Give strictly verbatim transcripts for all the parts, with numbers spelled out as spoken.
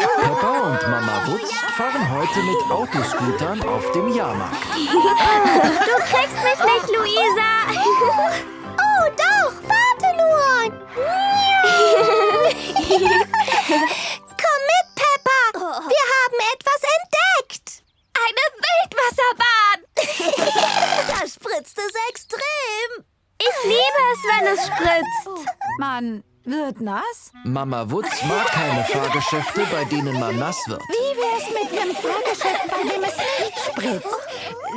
Papa und Mama Wutz fahren heute mit Autoscootern auf dem Jahrmarkt. Du kriegst mich nicht, Luisa! Oh doch, warte nur! Komm mit, Peppa! Wir haben etwas entdeckt! Eine Wildwasserbahn! Da spritzt es extrem! Ich liebe es, wenn es spritzt! Mann! Wird nass? Mama Wutz mag keine Fahrgeschäfte, bei denen man nass wird. Wie wär's mit einem Fahrgeschäft, bei dem es nicht spritzt?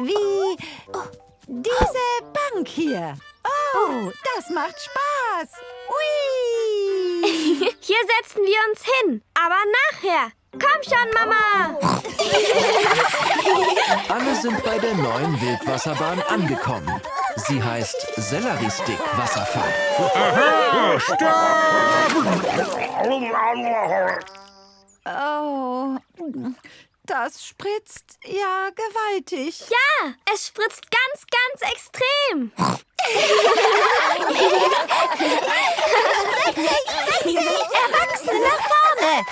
Wie diese Bank hier. Oh, das macht Spaß. Ui! Hier setzen wir uns hin, aber nachher. Komm schon, Mama! Alle sind bei der neuen Wildwasserbahn angekommen. Sie heißt Selleristik Wasserfall. Aha, stopp! Oh, das spritzt ja gewaltig. Ja, es spritzt ganz, ganz extrem. Erwachsene nach vorne.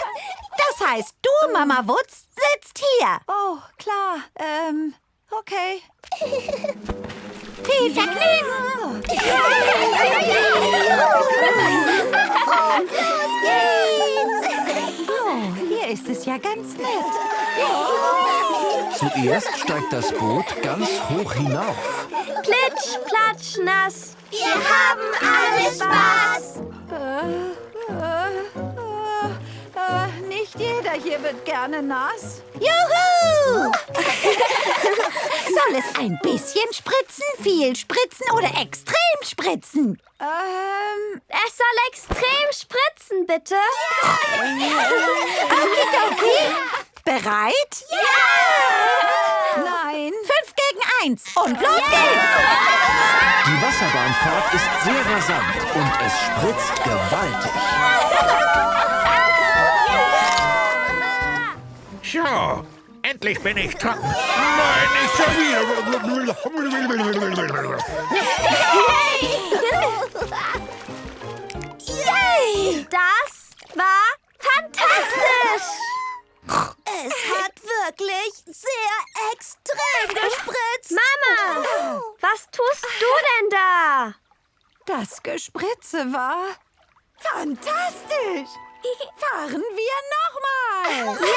Das heißt, du, Mama Wutz, sitzt hier. Oh, klar. Ähm, okay. Viel Vergnügen! Oh, hier ist es ja ganz nett. Zuerst steigt das Boot ganz hoch hinauf. Klitsch, platsch, nass. Wir haben alle Spaß. Äh, äh, äh, nicht jeder hier wird gerne nass. Juhu! Soll es ein bisschen spritzen, viel spritzen oder extrem spritzen? Ähm... Es soll extrem spritzen, bitte. Okidoki. Bereit? Ja! Nein. Fünf gegen eins. Und los ja. geht's! Die Wasserbahnfahrt ist sehr rasant und es spritzt gewaltig. So, endlich bin ich trocken. Nein, nicht schon wieder. Yay! Das war fantastisch. Es hat wirklich sehr extrem gespritzt. Mama, was tust du denn da? Das Gespritze war fantastisch. Fahren wir nochmal!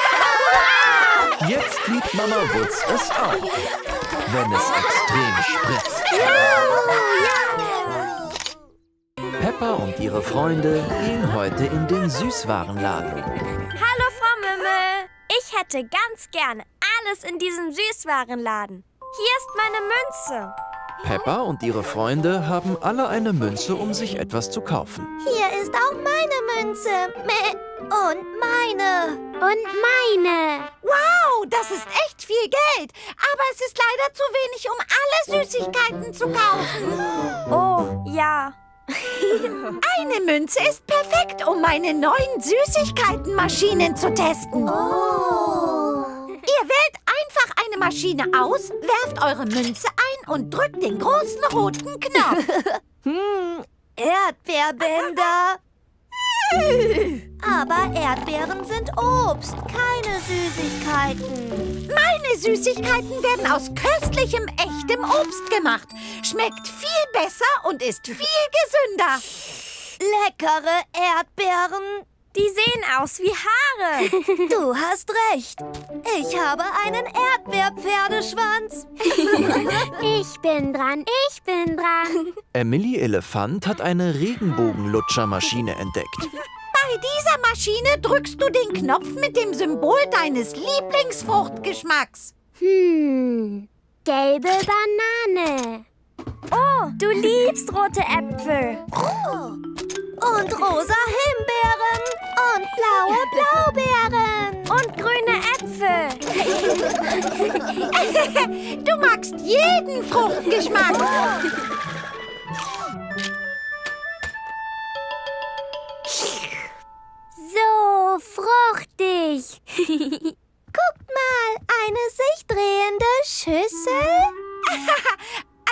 Ja! Jetzt liebt Mama Wutz es auch, wenn es extrem spritzt. Ja! Peppa und ihre Freunde gehen heute in den Süßwarenladen. Hallo, Frau Mümmel. Ich hätte ganz gerne alles in diesem Süßwarenladen. Hier ist meine Münze. Peppa und ihre Freunde haben alle eine Münze, um sich etwas zu kaufen. Hier ist auch meine Münze. Und meine. Und meine. Wow, das ist echt viel Geld. Aber es ist leider zu wenig, um alle Süßigkeiten zu kaufen. Oh, ja. Eine Münze ist perfekt, um meine neuen Süßigkeitenmaschinen zu testen. Oh. Ihr wählt einfach eine Maschine aus, werft eure Münze ein und drückt den großen roten Knopf. Hm, Erdbeerbänder. Aber Erdbeeren sind Obst, keine Süßigkeiten. Meine Süßigkeiten werden aus köstlichem, echtem Obst gemacht. Schmeckt viel besser und ist viel gesünder. Leckere Erdbeeren. Die sehen aus wie Haare. Du hast recht. Ich habe einen Erdbeerpferdeschwanz. Ich bin dran, ich bin dran. Emily Elefant hat eine Regenbogenlutschermaschine entdeckt. Bei dieser Maschine drückst du den Knopf mit dem Symbol deines Lieblingsfruchtgeschmacks. Hm, gelbe Banane. Oh, du liebst rote Äpfel. Oh. Und rosa Himbeeren. Und blaue Blaubeeren. Und grüne Äpfel. Du magst jeden Fruchtgeschmack. So fruchtig. Guckt mal, eine sich drehende Schüssel.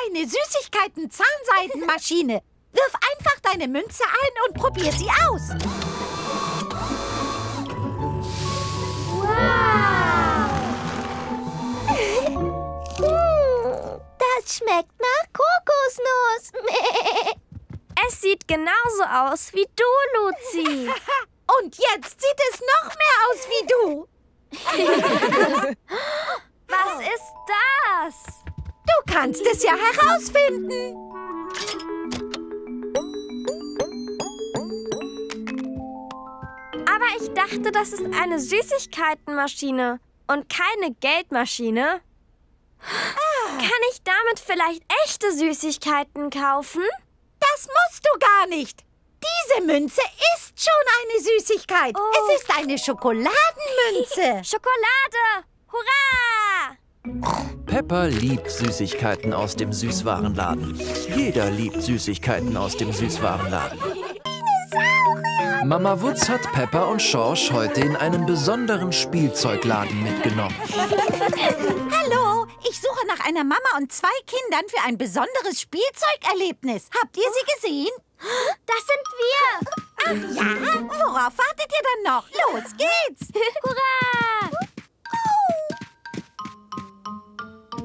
Eine Süßigkeiten-Zahnseidenmaschine. Wirf einfach deine Münze ein und probier sie aus. sieht genauso aus wie du, Lucy. Und jetzt sieht es noch mehr aus wie du. Was ist das? Du kannst es ja herausfinden. Aber ich dachte, das ist eine Süßigkeitenmaschine und keine Geldmaschine. Ah. Kann ich damit vielleicht echte Süßigkeiten kaufen? Das musst du gar nicht. Diese Münze ist schon eine Süßigkeit. Oh. Es ist eine Schokoladenmünze. Schokolade! Hurra! Peppa liebt Süßigkeiten aus dem Süßwarenladen. Jeder liebt Süßigkeiten aus dem Süßwarenladen. Mama Wutz hat Peppa und Schorsch heute in einen besonderen Spielzeugladen mitgenommen. Hallo, ich suche nach einer Mama und zwei Kindern für ein besonderes Spielzeugerlebnis. Habt ihr sie gesehen? Das sind wir! Ach ja? Worauf wartet ihr denn noch? Los geht's! Hurra!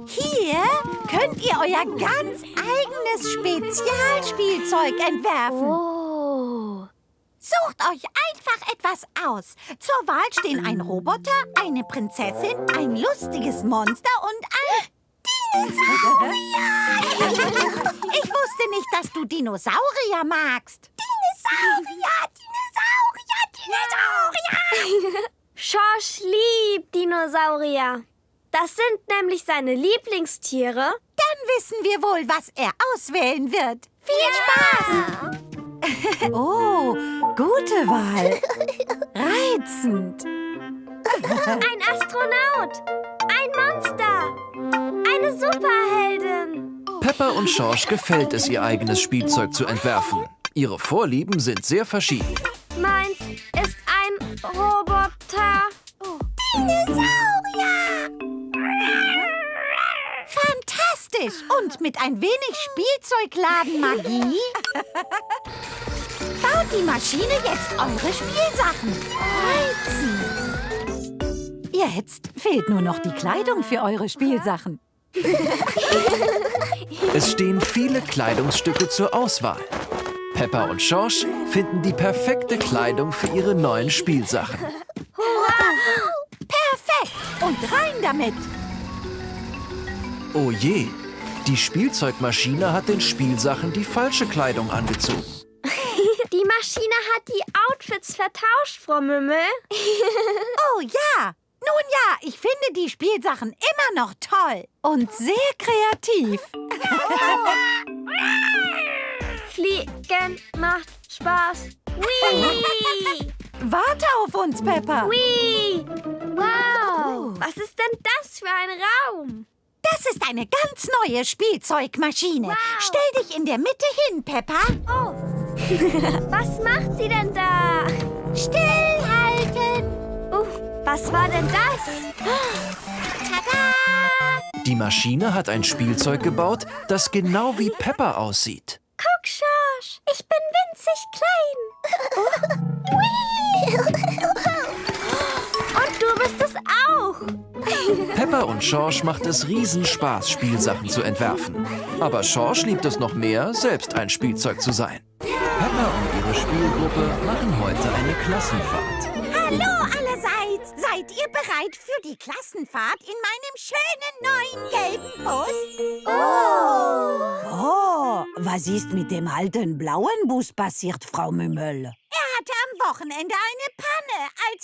Hier könnt ihr euer ganz eigenes Spezialspielzeug entwerfen. Oh. Sucht euch einfach etwas aus. Zur Wahl stehen ein Roboter, eine Prinzessin, ein lustiges Monster und ein... Dinosaurier! Ich wusste nicht, dass du Dinosaurier magst. Dinosaurier, Dinosaurier, Dinosaurier! Schorsch liebt Dinosaurier. Das sind nämlich seine Lieblingstiere. Dann wissen wir wohl, was er auswählen wird. Viel Spaß! Oh, gute Wahl. Reizend. Ein Astronaut. Ein Monster. Eine Superheldin! Peppa und Schorsch gefällt es, ihr eigenes Spielzeug zu entwerfen. Ihre Vorlieben sind sehr verschieden. Meins ist ein Roboter. Oh. Dinosaurier! Fantastisch! Und mit ein wenig Spielzeugladenmagie baut die Maschine jetzt eure Spielsachen. Reizen! Jetzt fehlt nur noch die Kleidung für eure Spielsachen. Es stehen viele Kleidungsstücke zur Auswahl. Peppa und Schorsch finden die perfekte Kleidung für ihre neuen Spielsachen. Wow. Perfekt! Und rein damit! Oh je, die Spielzeugmaschine hat den Spielsachen die falsche Kleidung angezogen. Die Maschine hat die Outfits vertauscht, Frau Mümmel. Oh ja! Nun ja, ich finde die Spielsachen immer noch toll und sehr kreativ. Fliegen macht Spaß. Whee! Warte auf uns, Peppa. Whee! Wow! Was ist denn das für ein Raum? Das ist eine ganz neue Spielzeugmaschine. Wow. Stell dich in der Mitte hin, Peppa. Oh. Was macht sie denn da? Stillhalten. Uh. Was war denn das? Tada! Die Maschine hat ein Spielzeug gebaut, das genau wie Peppa aussieht. Guck, Schorsch, ich bin winzig klein. Und du bist es auch. Peppa und Schorsch macht es Riesenspaß, Spielsachen zu entwerfen. Aber Schorsch liebt es noch mehr, selbst ein Spielzeug zu sein. Peppa und ihre Spielgruppe machen heute eine Klassenfahrt. Hallo allerseits! Seid ihr bereit für die Klassenfahrt in meinem schönen neuen gelben Bus? Oh! Oh! Was ist mit dem alten blauen Bus passiert, Frau Mümmel? Er hatte am Wochenende eine Panne, als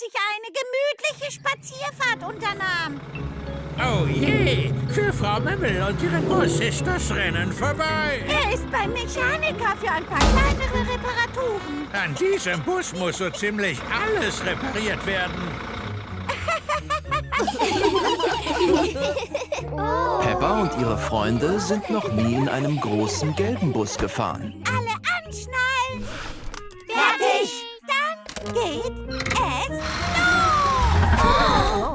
ich eine gemütliche Spazierfahrt unternahm. Oh je! Für Frau Mümmel und ihren Bus ist das Rennen vorbei. Er ist beim Mechaniker für ein paar kleinere Reparaturen. An diesem Bus muss so ziemlich alles repariert werden. Oh. Peppa und ihre Freunde sind noch nie in einem großen gelben Bus gefahren. Alle anschnallen! Fertig! Dann geht es los! Oh.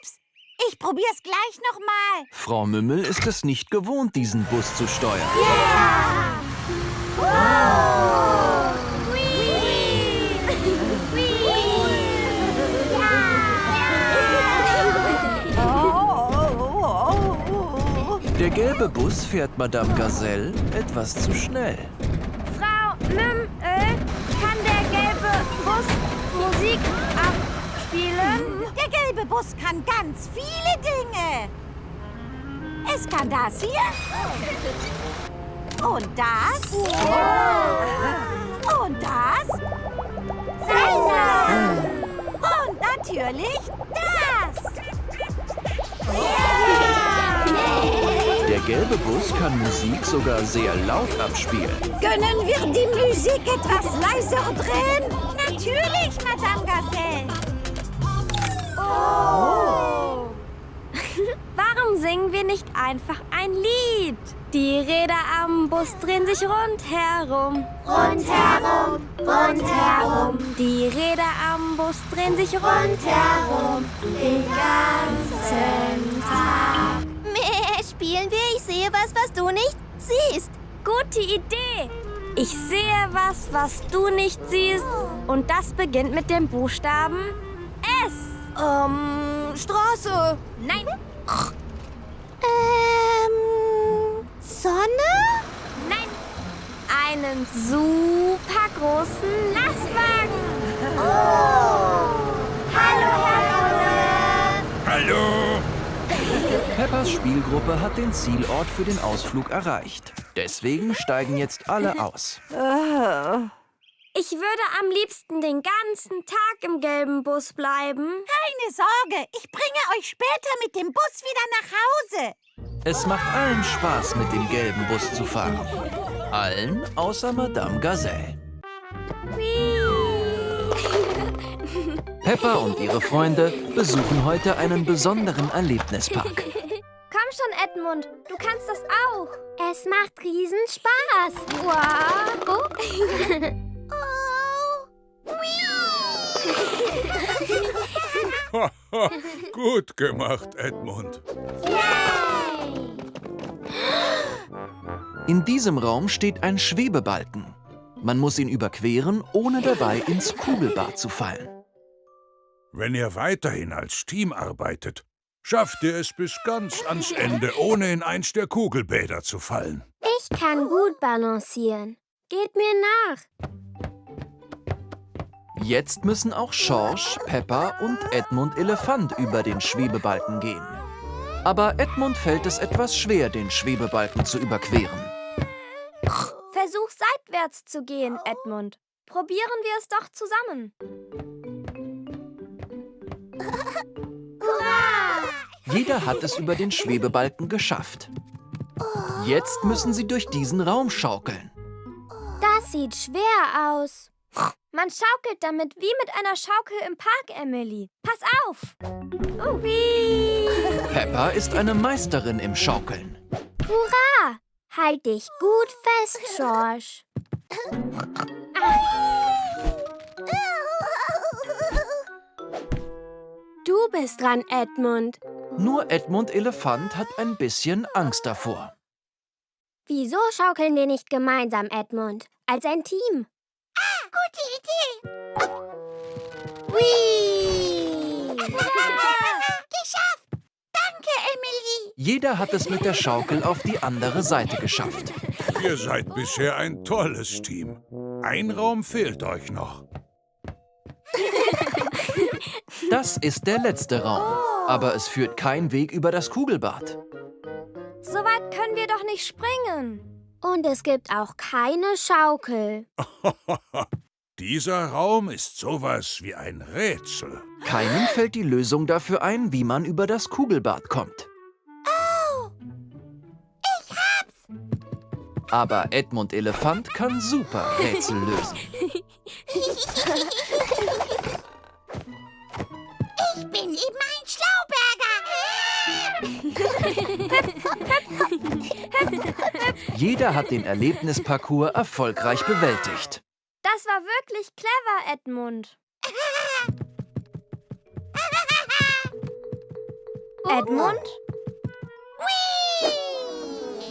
Ups! Ich probier's gleich nochmal. Frau Mümmel ist es nicht gewohnt, diesen Bus zu steuern. Yeah! Wow! Whee! Whee! Ja! Der gelbe Bus fährt Madame Gazelle etwas zu schnell. Frau Mümmel, kann der gelbe Bus Musik abspielen? Der gelbe Bus kann ganz viele Dinge. Es kann das hier. Und das. Wow. Und das. Salsa. Und natürlich das. Ja. Der gelbe Bus kann Musik sogar sehr laut abspielen. Können wir die Musik etwas leiser drehen? Natürlich, Madame Gazelle. Oh. Warum singen wir nicht einfach ein Lied? Die Räder am Bus drehen sich rundherum. Rundherum, rundherum. Die Räder am Bus drehen sich rundherum. Den ganzen Tag. Mäh, spielen wir Ich sehe was, was du nicht siehst. Gute Idee. Ich sehe was, was du nicht siehst. Und das beginnt mit dem Buchstaben S. Ähm, Straße. Nein. Ähm, Sonne? Nein. Einen super großen Lastwagen. Oh. Hallo, Herr Bulle. Hallo. Peppas Spielgruppe hat den Zielort für den Ausflug erreicht. Deswegen steigen jetzt alle aus. Ich würde am liebsten den ganzen Tag im gelben Bus bleiben. Keine Sorge, ich bringe euch später mit dem Bus wieder nach Hause. Es macht allen Spaß, mit dem gelben Bus zu fahren. Allen außer Madame Gazelle. Peppa und ihre Freunde besuchen heute einen besonderen Erlebnispark. Komm schon, Edmund, du kannst das auch. Es macht riesen Spaß. Wow. Oh. Gut gemacht, Edmund. Yay! In diesem Raum steht ein Schwebebalken. Man muss ihn überqueren, ohne dabei ins Kugelbad zu fallen. Wenn ihr weiterhin als Team arbeitet, schafft ihr es bis ganz ans Ende, ohne in eins der Kugelbäder zu fallen. Ich kann gut balancieren. Geht mir nach. Jetzt müssen auch Schorsch, Peppa und Edmund Elefant über den Schwebebalken gehen. Aber Edmund fällt es etwas schwer, den Schwebebalken zu überqueren. Versuch seitwärts zu gehen, Edmund. Probieren wir es doch zusammen. Hurra! Jeder hat es über den Schwebebalken geschafft. Jetzt müssen sie durch diesen Raum schaukeln. Das sieht schwer aus. Man schaukelt damit wie mit einer Schaukel im Park, Emily. Pass auf! Oh. Peppa ist eine Meisterin im Schaukeln. Hurra! Halt dich gut fest, Schorsch. Du bist dran, Edmund. Nur Edmund Elefant hat ein bisschen Angst davor. Wieso schaukeln wir nicht gemeinsam, Edmund? Als ein Team? Ah, gute Idee! Whee! Geschafft! Danke, Emily! Jeder hat es mit der Schaukel auf die andere Seite geschafft. Ihr seid bisher ein tolles Team. Ein Raum fehlt euch noch. Das ist der letzte Raum, aber es führt kein Weg über das Kugelbad. So weit können wir doch nicht springen. Und es gibt auch keine Schaukel. Dieser Raum ist sowas wie ein Rätsel. Keinem fällt die Lösung dafür ein, wie man über das Kugelbad kommt. Oh, ich hab's! Aber Edmund Elefant kann super Rätsel lösen. Ich bin eben ein Jeder hat den Erlebnisparcours erfolgreich bewältigt. Das war wirklich clever, Edmund. Edmund?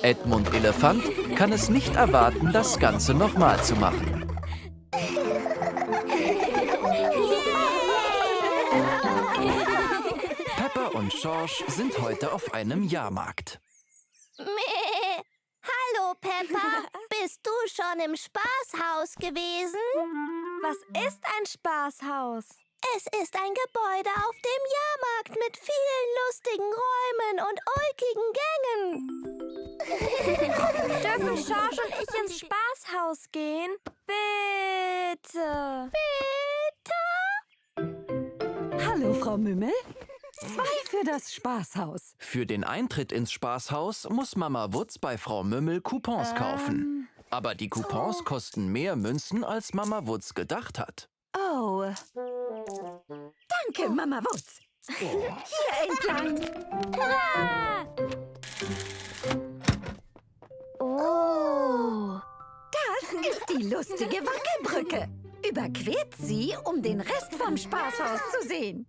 Edmund Elefant kann es nicht erwarten, das Ganze nochmal zu machen. Peppa und Schorsch sind heute auf einem Jahrmarkt. Hallo, Peppa. Bist du schon im Spaßhaus gewesen? Was ist ein Spaßhaus? Es ist ein Gebäude auf dem Jahrmarkt mit vielen lustigen Räumen und ulkigen Gängen. Dürfen Schorsch und ich ins Spaßhaus gehen? Bitte! Bitte! Hallo, Frau Mümmel. Zwei für das Spaßhaus. Für den Eintritt ins Spaßhaus muss Mama Wutz bei Frau Mümmel Coupons ähm. kaufen. Aber die Coupons oh. kosten mehr Münzen, als Mama Wutz gedacht hat. Oh. Danke, Mama Wutz. Oh. Hier entlang. Hurra! Oh. Das ist die lustige Wackelbrücke. Überquert sie, um den Rest vom Spaßhaus zu sehen.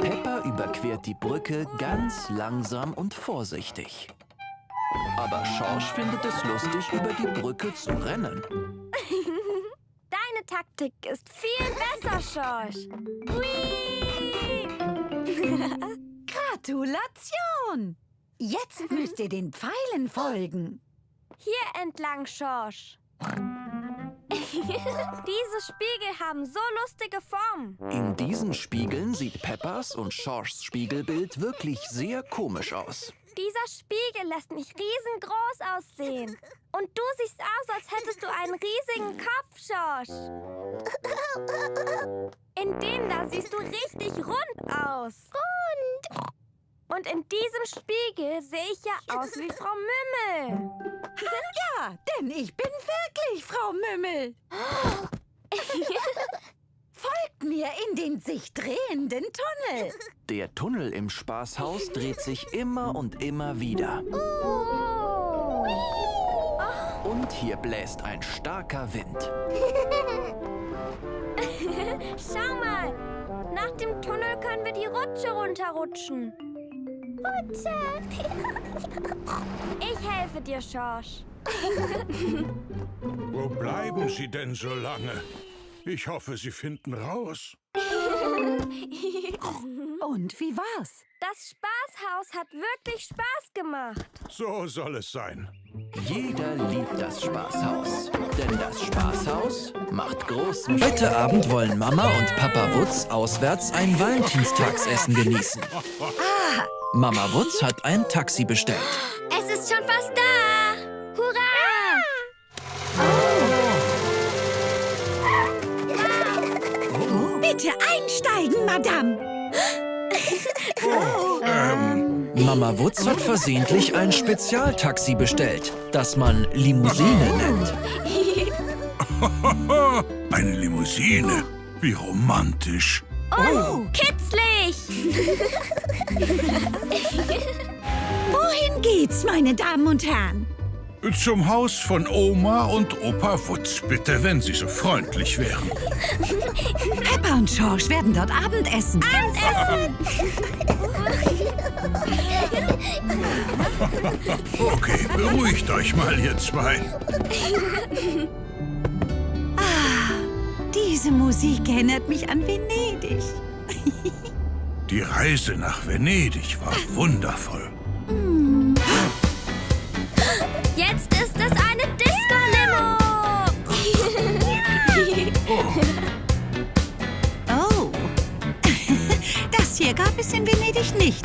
Peppa überquert die Brücke ganz langsam und vorsichtig. Aber Schorsch findet es lustig, über die Brücke zu rennen. Deine Taktik ist viel besser, Schorsch. Hui! Gratulation! Jetzt müsst ihr den Pfeilen folgen. Hier entlang, Schorsch. Diese Spiegel haben so lustige Formen. In diesen Spiegeln sieht Peppas und Schorschs Spiegelbild wirklich sehr komisch aus. Dieser Spiegel lässt mich riesengroß aussehen. Und du siehst aus, als hättest du einen riesigen Kopf, Schorsch. In dem da siehst du richtig rund aus. Rund. Und in diesem Spiegel sehe ich ja aus wie Frau Mümmel. Ja, denn ich bin wirklich Frau Mümmel. Folgt mir in den sich drehenden Tunnel. Der Tunnel im Spaßhaus dreht sich immer und immer wieder. Oh. Und hier bläst ein starker Wind. Schau mal, nach dem Tunnel können wir die Rutsche runterrutschen. Ich helfe dir, Schorsch. Wo bleiben Sie denn so lange? Ich hoffe, Sie finden raus. Und wie war's? Das Spaßhaus hat wirklich Spaß gemacht. So soll es sein. Jeder liebt das Spaßhaus, denn das Spaßhaus macht großen Spaß. Heute Abend wollen Mama und Papa Wutz auswärts ein Valentinstagsessen genießen. Ah. Mama Wutz hat ein Taxi bestellt. Es ist schon fast da! Hurra! Oh. Oh. Bitte einsteigen, Madame! Oh. Ähm. Mama Wutz hat versehentlich ein Spezialtaxi bestellt, das man Limousine nennt. Eine Limousine? Wie romantisch! Oh, kitzlig! Wohin geht's, meine Damen und Herren? Zum Haus von Oma und Opa Wutz, bitte, wenn Sie so freundlich wären. Peppa und Schorsch werden dort Abendessen. Abendessen! Okay, beruhigt euch mal, ihr zwei. Diese Musik erinnert mich an Venedig. Die Reise nach Venedig war wundervoll. Jetzt ist es eine Disco-Limo! Oh. Oh. Das hier gab es in Venedig nicht.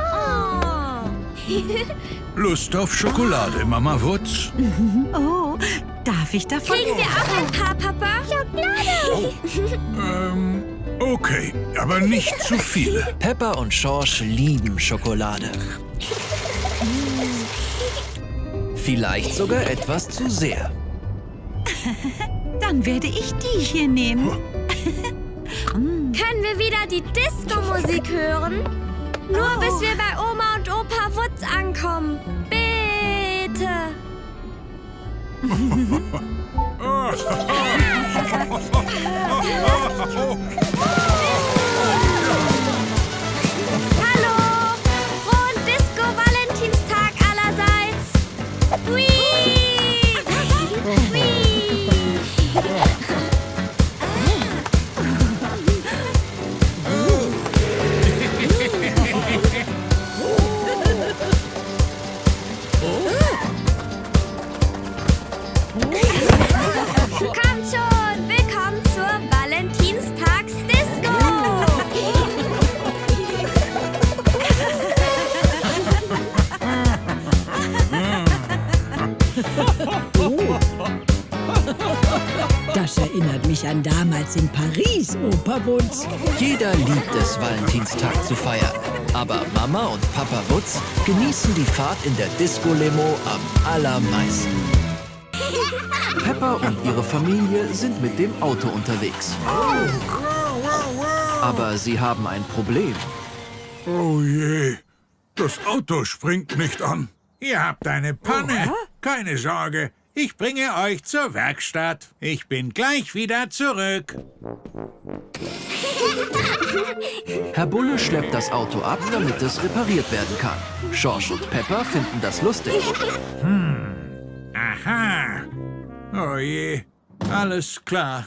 Oh. Lust auf Schokolade, Mama Wutz? Oh. Darf ich davon? Kriegen wir auch ein paar, Papa? Schokolade! Oh. Ähm, okay, aber nicht zu viele. Peppa und Schorsch lieben Schokolade. Vielleicht sogar etwas zu sehr. Dann werde ich die hier nehmen. Können wir wieder die Disco-Musik hören? Nur oh. bis wir bei Oma und Opa Wutz ankommen. Bitte! Hallo! Frohen Disco-Valentinstag allerseits! Hui! Hui! kommt schon! Willkommen zur Valentinstagsdisco! Das erinnert mich an damals in Paris, Opa Wutz. Jeder liebt es, Valentinstag zu feiern. Aber Mama und Papa Wutz genießen die Fahrt in der Disco-Limo am allermeisten. Peppa und ihre Familie sind mit dem Auto unterwegs. Aber sie haben ein Problem. Oh je, das Auto springt nicht an. Ihr habt eine Panne. Keine Sorge, ich bringe euch zur Werkstatt. Ich bin gleich wieder zurück. Herr Bulle schleppt das Auto ab, damit es repariert werden kann. Schorsch und Peppa finden das lustig. Hm. Aha. Oh je. Alles klar.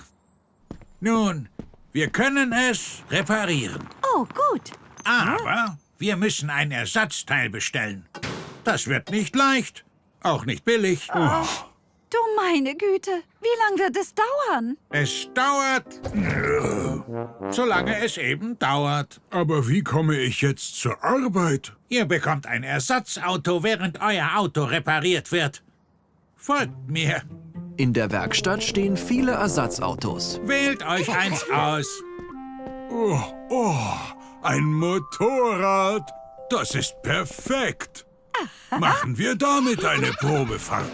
Nun, wir können es reparieren. Oh, gut. Aber wir müssen ein Ersatzteil bestellen. Das wird nicht leicht. Auch nicht billig. Oh. Du meine Güte, wie lange wird es dauern? Es dauert, solange es eben dauert. Aber wie komme ich jetzt zur Arbeit? Ihr bekommt ein Ersatzauto, während euer Auto repariert wird. Folgt mir. In der Werkstatt stehen viele Ersatzautos. Wählt euch eins aus. Oh, oh, ein Motorrad. Das ist perfekt. Machen wir damit eine Probefahrt.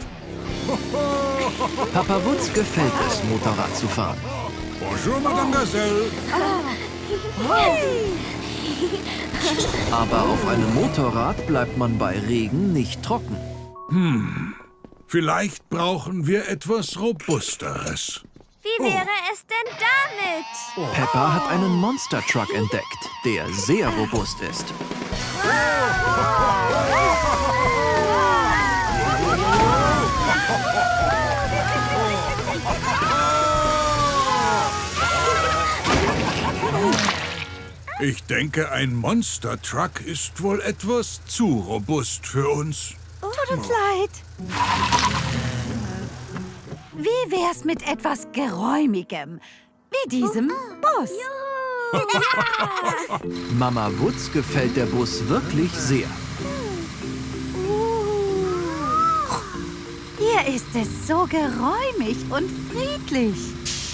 Papa Wutz gefällt es, Motorrad zu fahren. Bonjour, Madame Gazelle. Aber auf einem Motorrad bleibt man bei Regen nicht trocken. Hm, vielleicht brauchen wir etwas Robusteres. Wie wäre es denn damit? Peppa hat einen Monster-Truck entdeckt, der sehr robust ist. Ich denke, ein Monster-Truck ist wohl etwas zu robust für uns. Tut uns leid. Wie wär's mit etwas Geräumigem? Wie diesem Bus. Mama Wutz gefällt der Bus wirklich sehr. Hier ist es so geräumig und friedlich.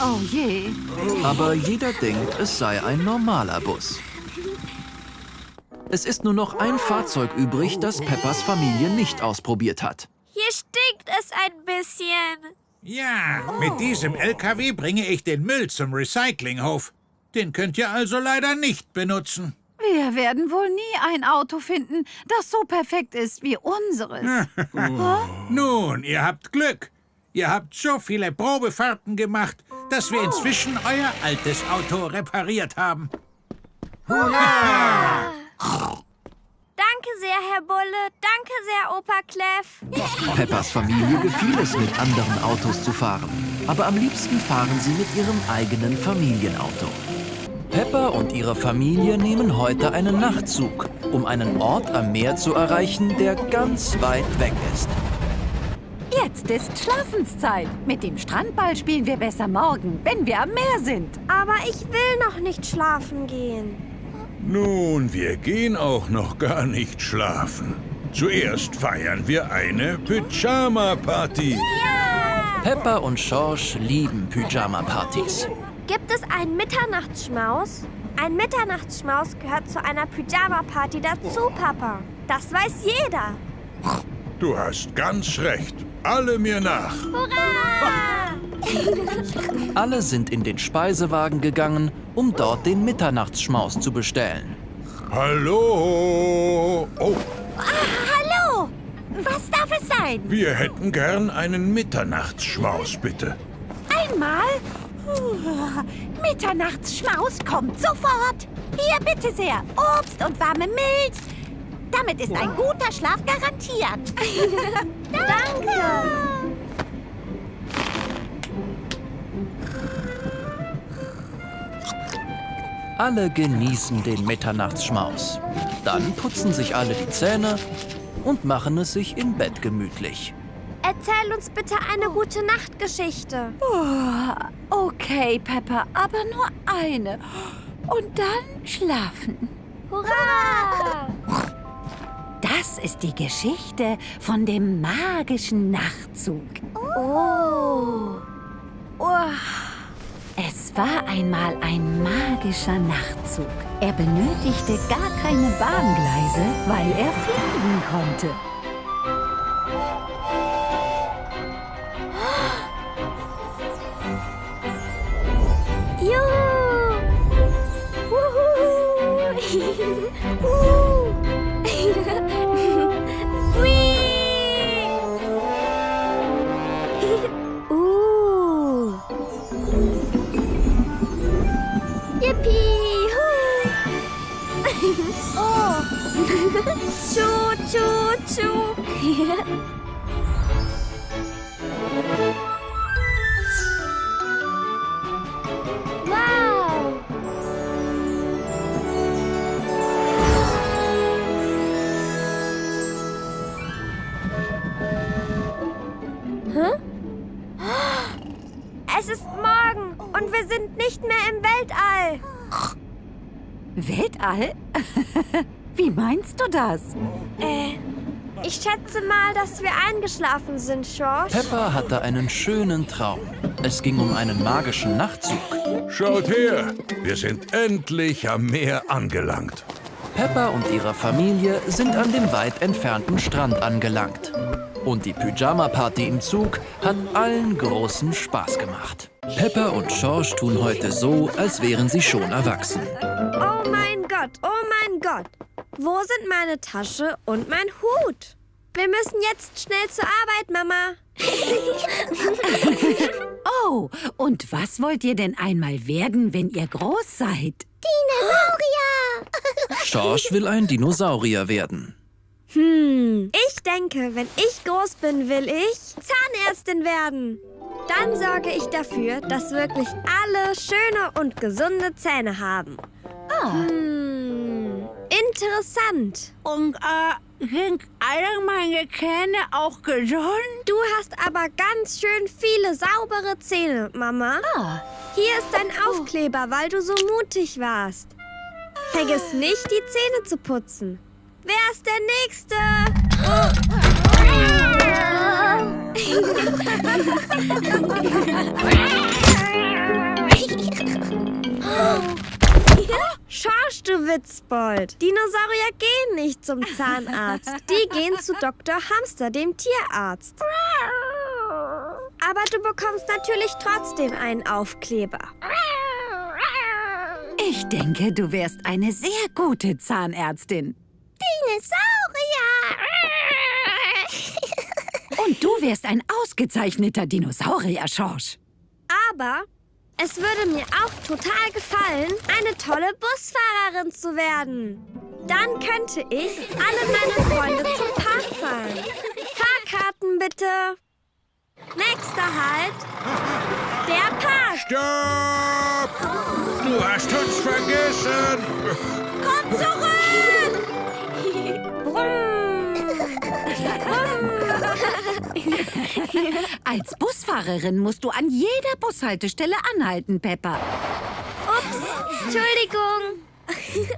Oh je. Aber jeder denkt, es sei ein normaler Bus. Es ist nur noch ein Fahrzeug übrig, das Peppas Familie nicht ausprobiert hat. Hier stinkt es ein bisschen. Ja, mit diesem L K W bringe ich den Müll zum Recyclinghof. Den könnt ihr also leider nicht benutzen. Wir werden wohl nie ein Auto finden, das so perfekt ist wie unseres. Oh. Nun, ihr habt Glück. Ihr habt so viele Probefahrten gemacht, dass wir inzwischen euer altes Auto repariert haben. Hurra! Danke sehr, Herr Bulle. Danke sehr, Opa Kleff. Peppas Familie gefiel es, mit anderen Autos zu fahren. Aber am liebsten fahren sie mit ihrem eigenen Familienauto. Peppa und ihre Familie nehmen heute einen Nachtzug, um einen Ort am Meer zu erreichen, der ganz weit weg ist. Jetzt ist Schlafenszeit. Mit dem Strandball spielen wir besser morgen, wenn wir am Meer sind. Aber ich will noch nicht schlafen gehen. Nun, wir gehen auch noch gar nicht schlafen. Zuerst feiern wir eine Pyjama-Party. Yeah! Peppa und Schorsch lieben Pyjama-Partys. Gibt es einen Mitternachtsschmaus? Ein Mitternachtsschmaus gehört zu einer Pyjama-Party dazu, Papa. Das weiß jeder. Du hast ganz recht. Alle mir nach. Hurra! Alle sind in den Speisewagen gegangen, um dort den Mitternachtsschmaus zu bestellen. Hallo! Oh. Ah, hallo! Was darf es sein? Wir hätten gern einen Mitternachtsschmaus, bitte. Einmal? Mitternachtsschmaus kommt sofort. Hier, bitte sehr. Obst und warme Milch. Damit ist ein guter Schlaf garantiert. Danke. Alle genießen den Mitternachtsschmaus. Dann putzen sich alle die Zähne und machen es sich im Bett gemütlich. Erzähl uns bitte eine oh. gute Nachtgeschichte. Oh, okay, Peppa, aber nur eine. Und dann schlafen. Hurra! Das ist die Geschichte von dem magischen Nachtzug. Oh. Oh. Es war einmal ein magischer Nachtzug. Er benötigte gar keine Bahngleise, weil er fliegen konnte. Tschu, tschu, tschu. Wow. Hä? Es ist morgen und wir sind nicht mehr im Weltall. Weltall? Wie meinst du das? Äh, ich schätze mal, dass wir eingeschlafen sind, Schorsch. Peppa hatte einen schönen Traum. Es ging um einen magischen Nachtzug. Schaut her, wir sind endlich am Meer angelangt. Peppa und ihre Familie sind an dem weit entfernten Strand angelangt. Und die Pyjama-Party im Zug hat allen großen Spaß gemacht. Peppa und Schorsch tun heute so, als wären sie schon erwachsen. Oh mein Gott, oh mein Gott. Wo sind meine Tasche und mein Hut? Wir müssen jetzt schnell zur Arbeit, Mama. Oh, und was wollt ihr denn einmal werden, wenn ihr groß seid? Dinosaurier! Schorsch will ein Dinosaurier werden. Hm, ich denke, wenn ich groß bin, will ich Zahnärztin werden. Dann sorge ich dafür, dass wirklich alle schöne und gesunde Zähne haben. Oh. Hm, interessant. Und äh, sind alle meine Zähne auch gesund? Du hast aber ganz schön viele saubere Zähne, Mama. Oh. Hier ist dein Aufkleber, weil du so mutig warst. Vergiss nicht, die Zähne zu putzen. Wer ist der Nächste? Schorsch, du Witzbold. Dinosaurier gehen nicht zum Zahnarzt. Die gehen zu Doktor Hamster, dem Tierarzt. Aber du bekommst natürlich trotzdem einen Aufkleber. Ich denke, du wärst eine sehr gute Zahnärztin. Dinosaurier! Und du wärst ein ausgezeichneter Dinosaurier, Schorsch. Aber es würde mir auch total gefallen, eine tolle Busfahrerin zu werden. Dann könnte ich alle meine Freunde zum Park fahren. Fahrkarten bitte. Nächster Halt, der Park. Stopp! Du hast uns vergessen. Komm zurück! Als Busfahrerin musst du an jeder Bushaltestelle anhalten, Peppa. Ups, Entschuldigung.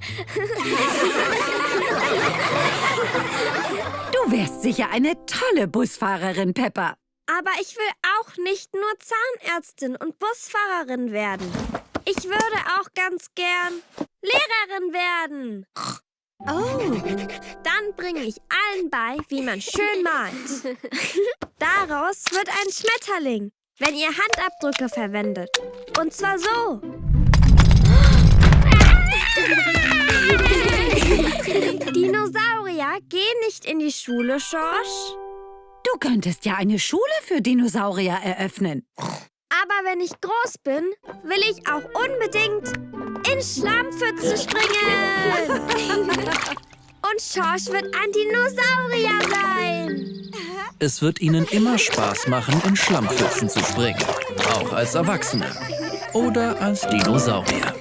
Du wärst sicher eine tolle Busfahrerin, Peppa. Aber ich will auch nicht nur Zahnärztin und Busfahrerin werden. Ich würde auch ganz gern Lehrerin werden. Oh, dann bringe ich allen bei, wie man schön malt. Daraus wird ein Schmetterling, wenn ihr Handabdrücke verwendet. Und zwar so. Dinosaurier gehen nicht in die Schule, Schorsch. Du könntest ja eine Schule für Dinosaurier eröffnen. Aber wenn ich groß bin, will ich auch unbedingt in Schlammpfützen springen. Und Schorsch wird ein Dinosaurier sein. Es wird ihnen immer Spaß machen, in Schlammpfützen zu springen. Auch als Erwachsene. Oder als Dinosaurier.